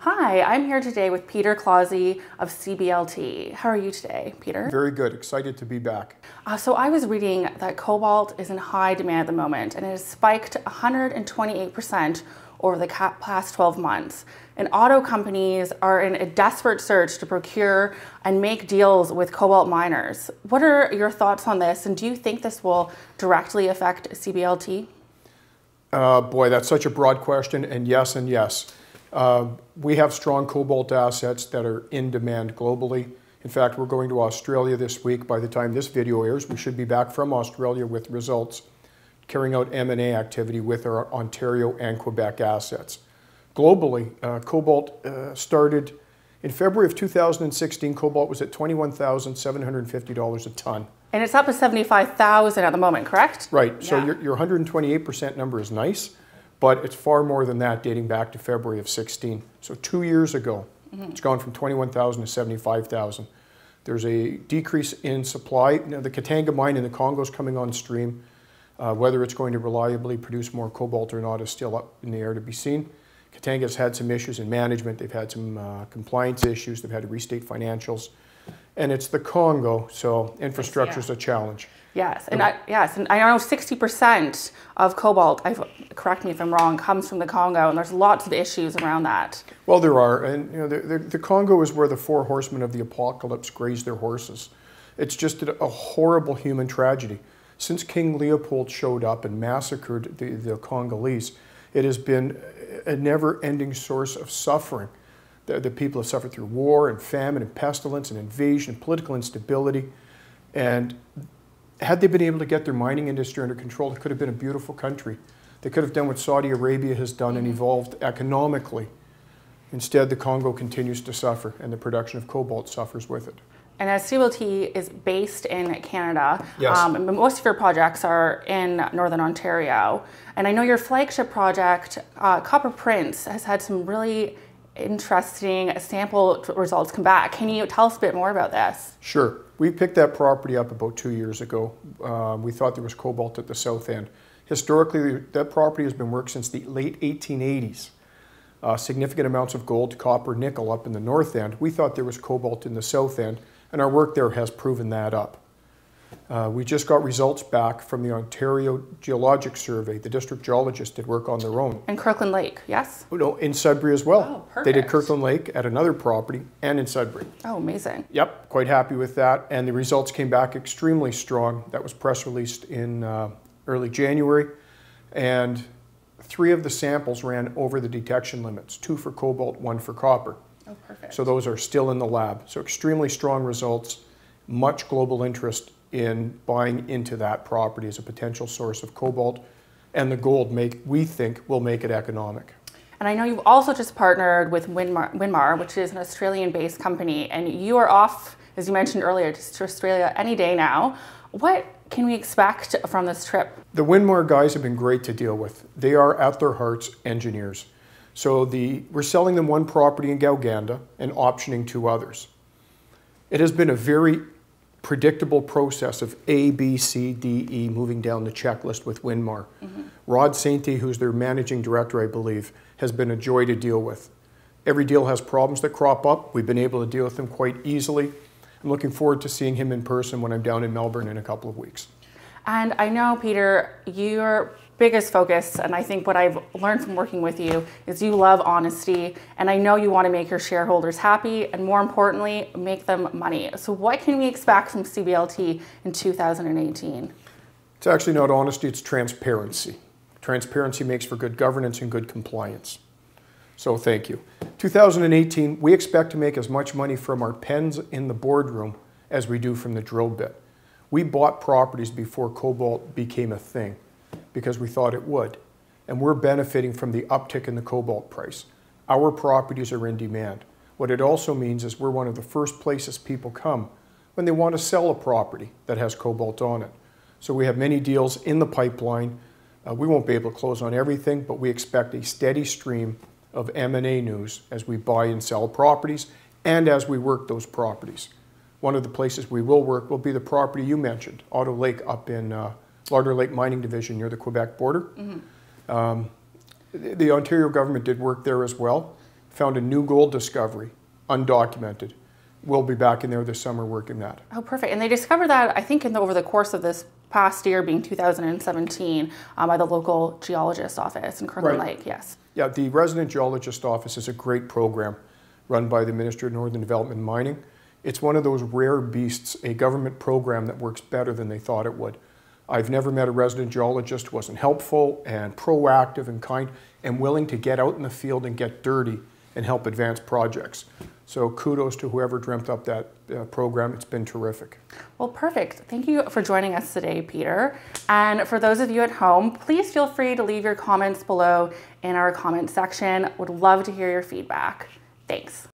Hi, I'm here today with Peter Clausi of CBLT. How are you today, Peter? Very good, excited to be back. So I was reading that cobalt is in high demand at the moment, and it has spiked 128% over the past 12 months. And auto companies are in a desperate search to procure and make deals with cobalt miners. What are your thoughts on this, and do you think this will directly affect CBLT? Boy, that's such a broad question, and yes and yes. We have strong cobalt assets that are in demand globally. In fact, we're going to Australia this week. By the time this video airs, we should be back from Australia with results, carrying out M&A activity with our Ontario and Quebec assets. Globally, cobalt started in February of 2016. Cobalt was at $21,750 a ton. And it's up to $75,000 at the moment, correct? Right. Yeah. So your 128% number is nice, but it's far more than that, dating back to February of 16. So 2 years ago, it's gone from 21,000 to 75,000. There's a decrease in supply. Now, the Katanga Mine in the Congo is coming on stream. Whether it's going to reliably produce more cobalt or not is still up in the air to be seen. Katanga's had some issues in management. They've had some compliance issues. They've had to restate financials. And it's the Congo, so infrastructure is a challenge. Yes, and I know 60% of cobalt, correct me if I'm wrong, comes from the Congo, and there's lots of issues around that. Well, there are, and you know, the Congo is where the four horsemen of the apocalypse graze their horses. It's just a horrible human tragedy. Since King Leopold showed up and massacred the Congolese, it has been a never-ending source of suffering. The people have suffered through war and famine and pestilence and invasion and political instability. And had they been able to get their mining industry under control, it could have been a beautiful country. They could have done what Saudi Arabia has done and evolved economically. Instead, the Congo continues to suffer, and the production of cobalt suffers with it. And as CBLT is based in Canada, yes. Most of your projects are in Northern Ontario. And I know your flagship project, Copper Prince, has had some really interesting sample results come back. Can you tell us a bit more about this? Sure. We picked that property up about 2 years ago. We thought there was cobalt at the south end. Historically, that property has been worked since the late 1880s. Significant amounts of gold, copper, nickel up in the north end. We thought there was cobalt in the south end, and our work there has proven that up. We just got results back from the Ontario Geologic Survey. The district geologists did work on their own. And Kirkland Lake, yes? Oh, no, in Sudbury as well. Oh, perfect. They did Kirkland Lake at another property and in Sudbury. Oh, amazing. Yep, quite happy with that. And the results came back extremely strong. That was press released in early January. And three of the samples ran over the detection limits, 2 for cobalt, 1 for copper. Oh, perfect. So those are still in the lab. So extremely strong results, much global interest in buying into that property as a potential source of cobalt, and the gold we think will make it economic. And I know you've also just partnered with Winmar, which is an Australian-based company, and you are off, as you mentioned earlier, to Australia any day now. What can we expect from this trip? The Winmar guys have been great to deal with. They are, at their hearts, engineers. So we're selling them one property in Gauganda and optioning 2 others. It has been a very predictable process of A, B, C, D, E, moving down the checklist with Winmar. Rod Sainty, who's their managing director, I believe, has been a joy to deal with. Every deal has problems that crop up. We've been able to deal with them quite easily. I'm looking forward to seeing him in person when I'm down in Melbourne in a couple of weeks. And I know, Peter, your biggest focus, and I think what I've learned from working with you, is you love honesty, and I know you want to make your shareholders happy, and more importantly, make them money. So what can we expect from CBLT in 2018? It's actually not honesty, it's transparency. Transparency makes for good governance and good compliance. So thank you. 2018, we expect to make as much money from our pens in the boardroom as we do from the drill bit. We bought properties before cobalt became a thing because we thought it would, and we're benefiting from the uptick in the cobalt price. Our properties are in demand. What it also means is we're one of the first places people come when they want to sell a property that has cobalt on it. So we have many deals in the pipeline. We won't be able to close on everything, but we expect a steady stream of M&A news as we buy and sell properties and as we work those properties. One of the places we will work will be the property you mentioned, Otto Lake up in Larder Lake Mining Division near the Quebec border. Mm-hmm. The Ontario government did work there as well, found a new gold discovery, undocumented. We'll be back in there this summer working that. Oh, perfect. And they discovered that, I think, over the course of this past year, being 2017, by the local geologist office in Kirkland Lake, yes. Yeah, the resident geologist office is a great program run by the Minister of Northern Development and Mining. It's one of those rare beasts, a government program that works better than they thought it would. I've never met a resident geologist who wasn't helpful and proactive and kind and willing to get out in the field and get dirty and help advance projects. So kudos to whoever dreamt up that program. It's been terrific. Well, perfect. Thank you for joining us today, Peter. And for those of you at home, please feel free to leave your comments below in our comment section. Would love to hear your feedback. Thanks.